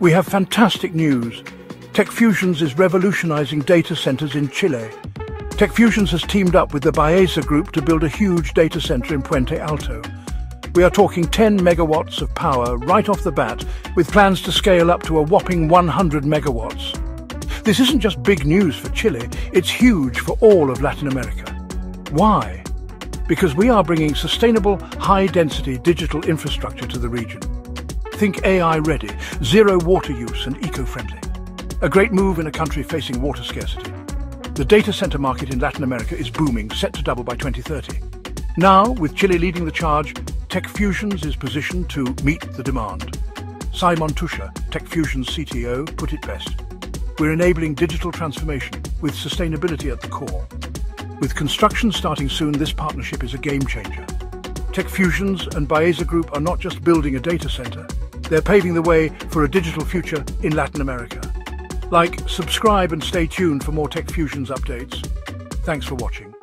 We have fantastic news. TECfusions is revolutionizing data centers in Chile. TECfusions has teamed up with the Baeza Group to build a huge data center in Puente Alto. We are talking 10 megawatts of power right off the bat, with plans to scale up to a whopping 100 megawatts. This isn't just big news for Chile, it's huge for all of Latin America. Why? Because we are bringing sustainable, high-density digital infrastructure to the region. Think AI-ready, zero water use and eco-friendly. A great move in a country facing water scarcity. The data center market in Latin America is booming, set to double by 2030. Now, with Chile leading the charge, TECfusions is positioned to meet the demand. Simon Tusha, TECfusions CTO, put it best. We're enabling digital transformation with sustainability at the core. With construction starting soon, this partnership is a game changer. TECfusions and Baeza Group are not just building a data center, they're paving the way for a digital future in Latin America. Like, subscribe and stay tuned for more TECfusions updates. Thanks for watching.